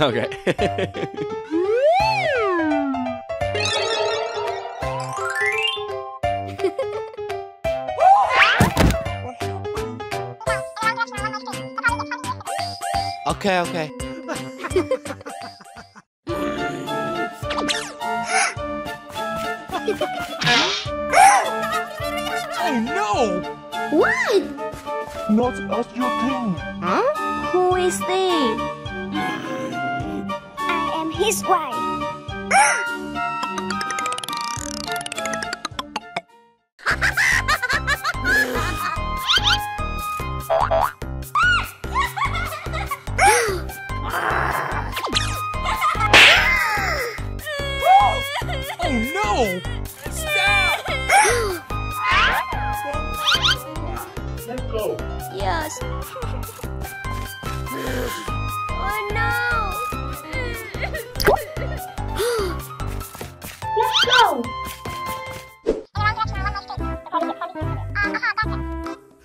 Okay. Okay. Oh no! What? Not as your king. Huh? Who is they? I am his wife. Oh no! Yes. Oh no!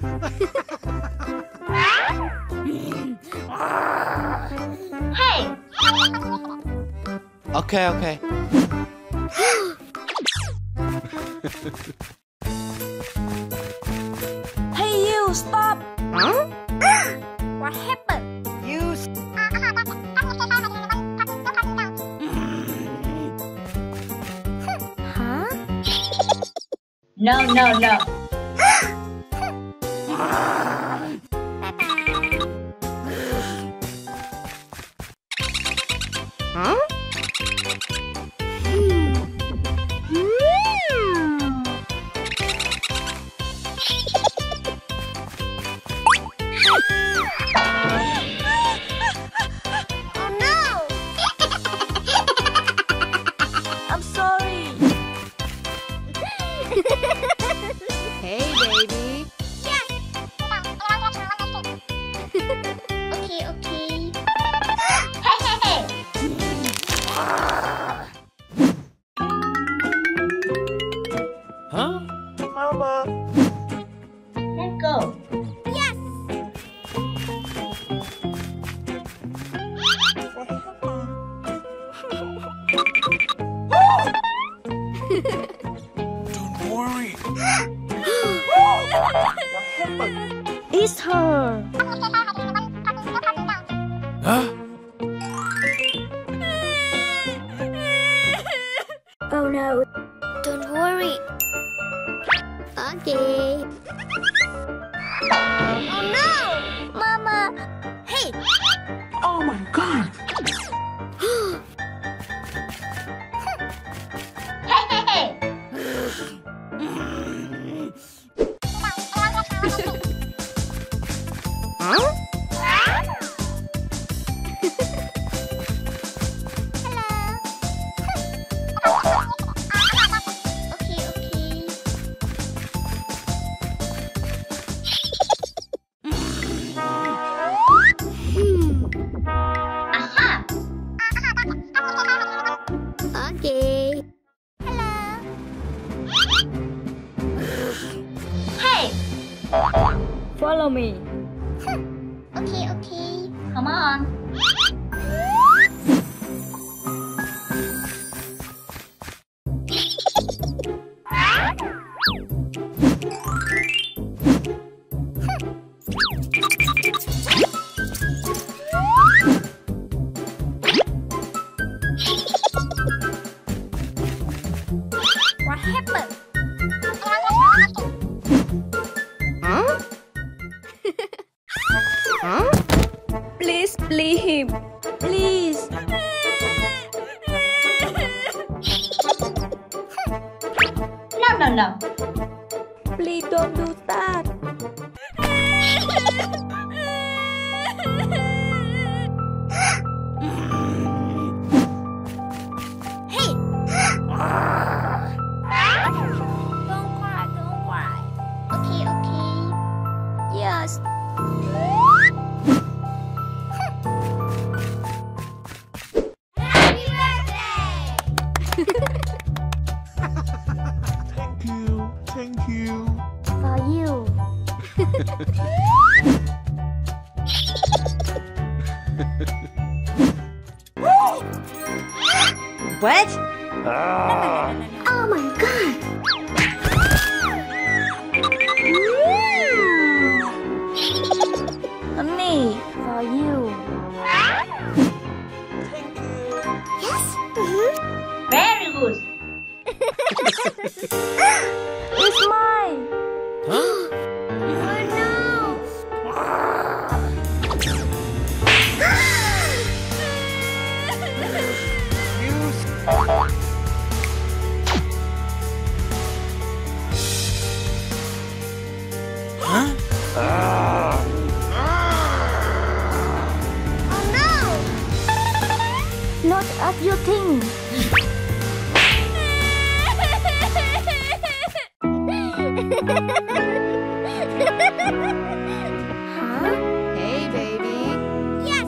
Let's go! Hey! Okay. Hey you, stop! Huh? What happened? You... Huh? No. Huh? Hey, baby. Yeah. Okay. Hey. Huh? Mama. Let's go. Yes. Don't worry. It's her. Huh? Oh no. Don't worry. Okay. Oh no! Mama! Hey! Oh my god! Huh? Follow me. Okay. Come on. What happened? Huh? Please play him. Please. No. Please don't do that. Hey. Don't cry. Okay. Yes. Thank you. For you. What? Oh my god! Me for you. Yes? Mm-hmm. Very good. It's mine. Huh? Huh? Oh no! Not up your thing. Huh? Hey baby. Yes.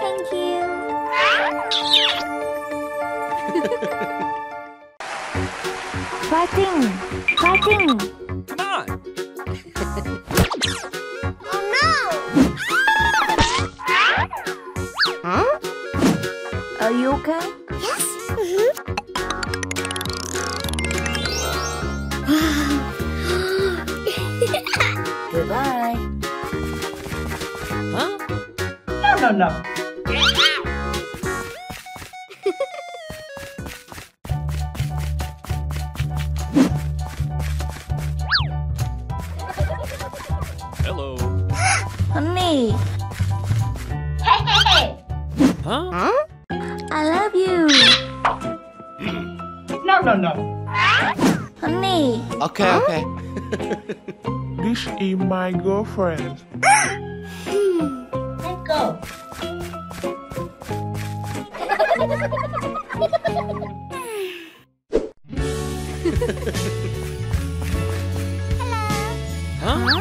Thank you. Fighting. Fighting. My girlfriend. Let's go. Hello. Huh? Huh?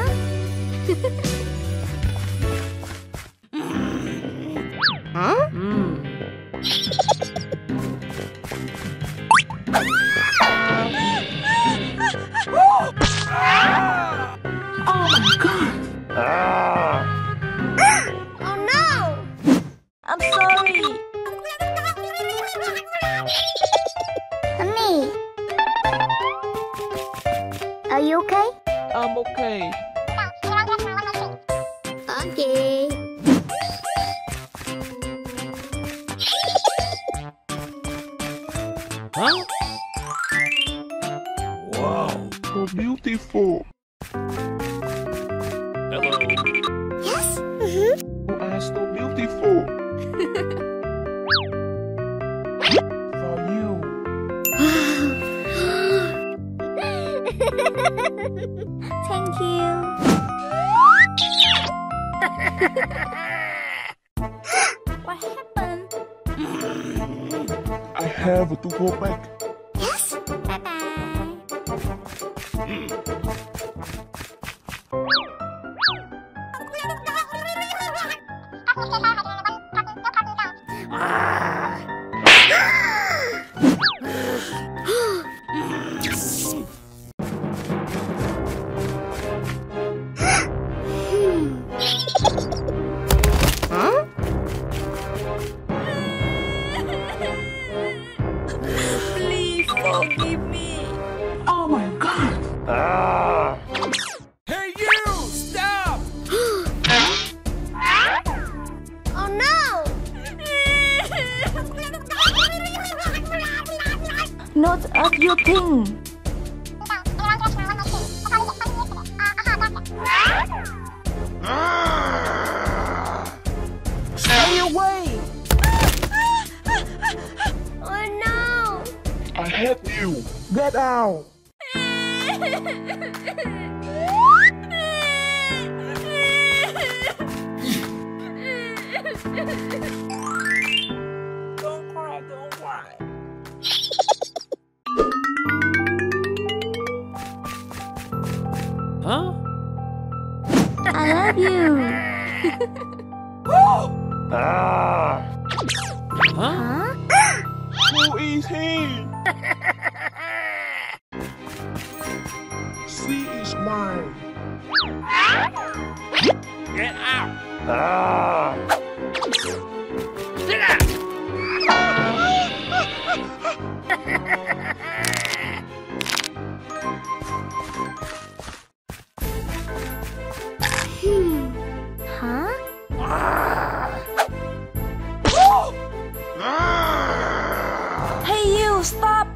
No, stop!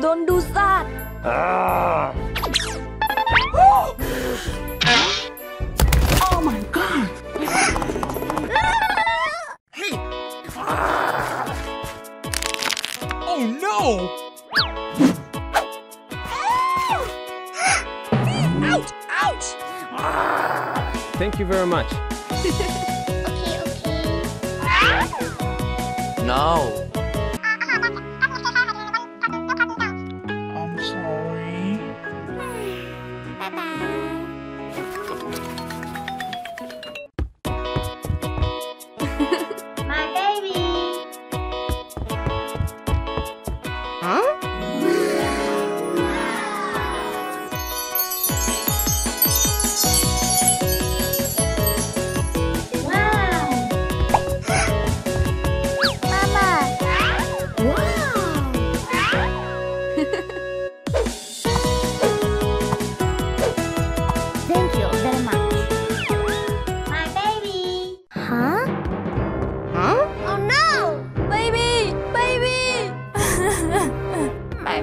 Don't do that! Oh my god! Hey! Oh no! Ouch! Ouch! Thank you very much. Okay, okay. No. I'm sorry. Bye-bye. My baby. Huh?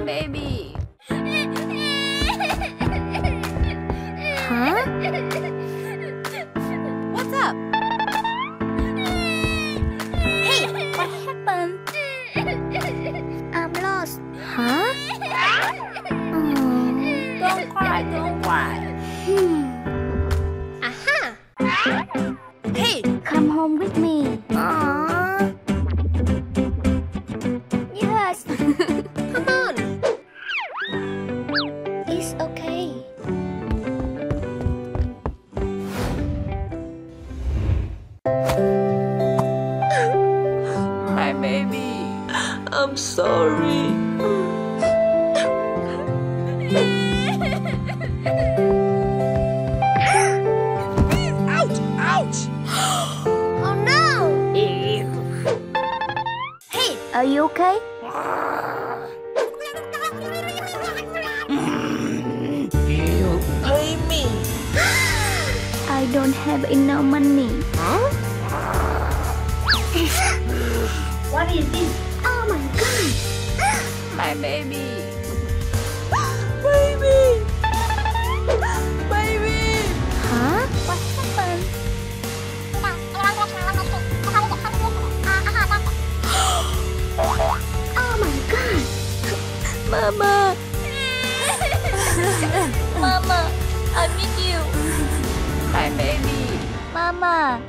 Baby. Huh? What's up? Hey, what happened? I'm lost. Huh? Don't cry, don't cry. Aha! Hey, come home with me. Aww. Yes. Come on. My baby, I'm sorry. Ouch! Ouch! Oh no! Hey, are you okay? You pay me. I don't have enough money. Huh? What is this? Oh my god! My baby! Baby! Baby! Huh? What happened? Oh my god! Mama! Mama! I need you! My baby! Mama!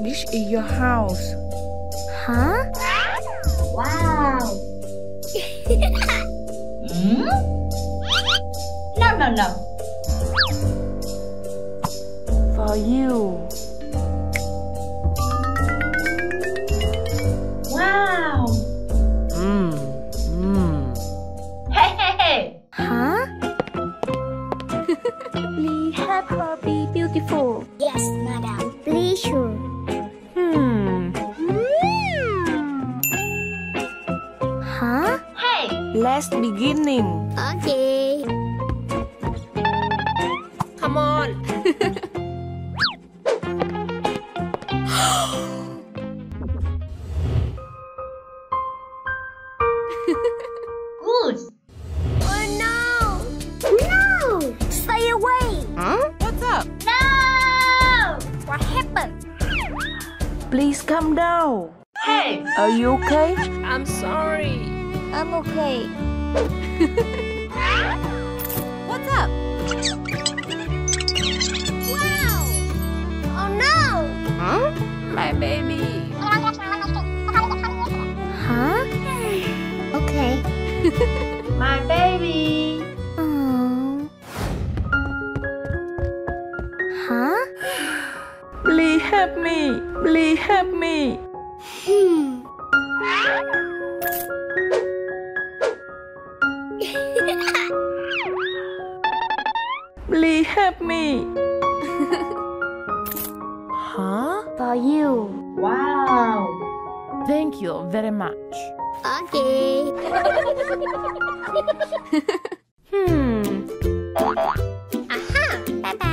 This is your house. Huh? Wow. Hmm? No. For you. Wow. Hey. Huh? Please help her be beautiful. Yes, madam. Please sure. Huh? Hey! Let's beginning. Okay. Come on. Good. Oh no! No! Stay away! Huh? What's up? No! What happened? Please come down. Hey! Are you okay? I'm sorry. I'm okay. What's up? Wow! Oh no! Huh? My baby. Huh? Okay. My baby. Oh. Huh? Please help me. Please help me. Please help me. Huh? For you. Wow. Thank you very much. Okay. Aha. Bye bye.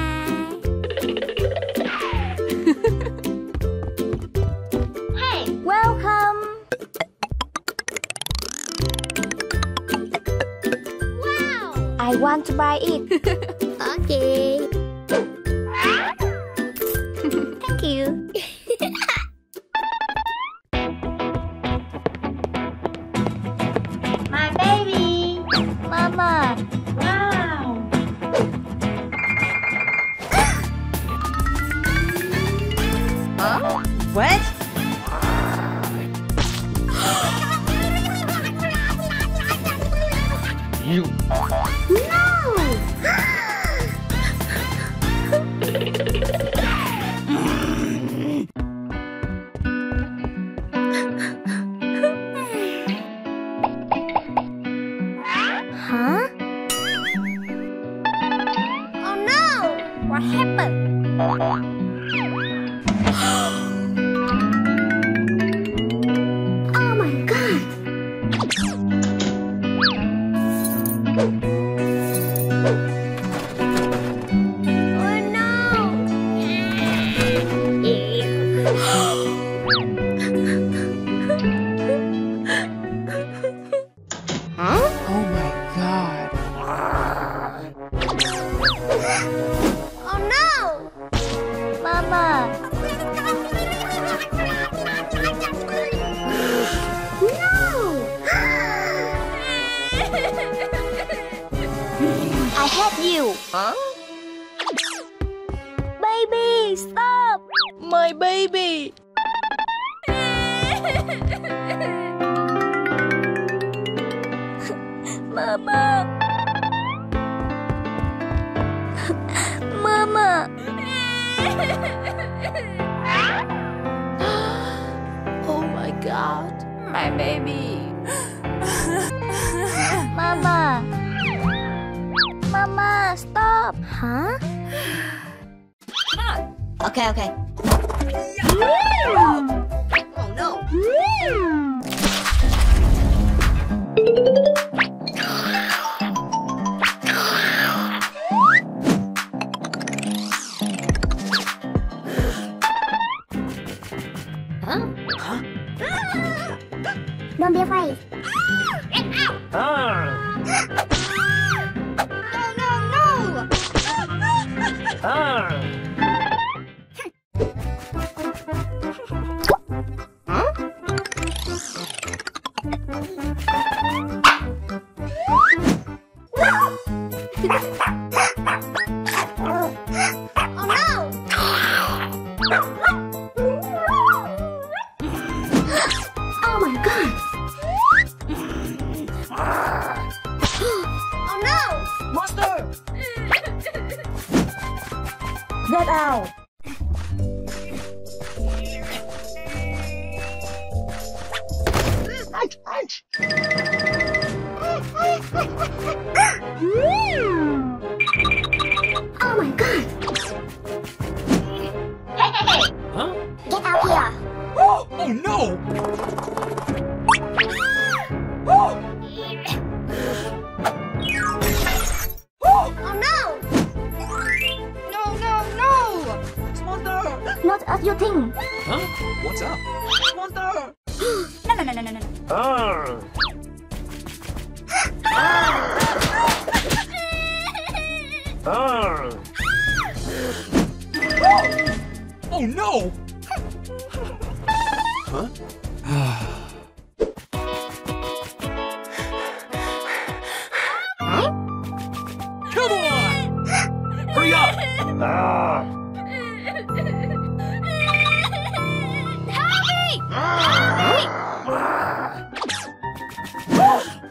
I want to buy it. Okay. Thank you. My baby. Mama. Wow. Huh? What? You. No! Huh? Oh no! What happened? I hate you! Huh? Baby, stop! My baby! Mama! Mama! Oh my God! My baby! Mama! Mama, stop! Huh? Okay, okay. Oh no! Huh? Huh? Don't be afraid. Get out! Ah. Huh? Oh no! Oh my God! Oh no! Monster! Get out! Oh my God! Huh? Get out here! Oh, oh no! Not as you think. Huh? What's up? Monster! No. Oh no! Huh? Come on! Hurry up!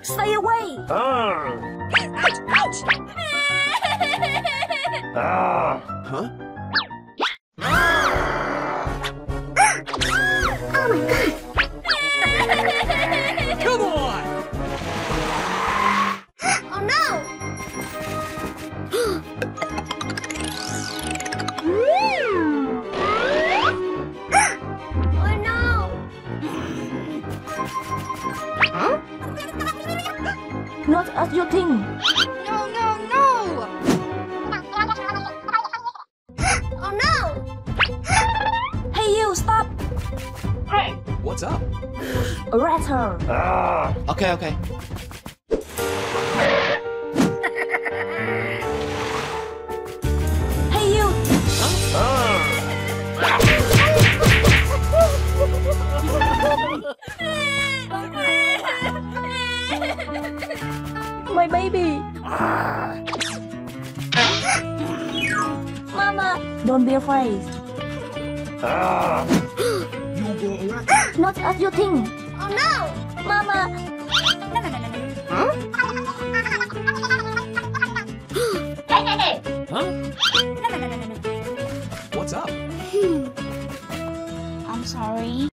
Stay away! Get out! Out! Huh? Oh my God! Come on! Oh no! Oh no! Huh? Not as you think. No. Oh no! Hey you, stop! Hey, what's up? Arrest her. Okay. my baby! Mama, don't be afraid. Not as you think. Oh no! Mama! Huh? Huh?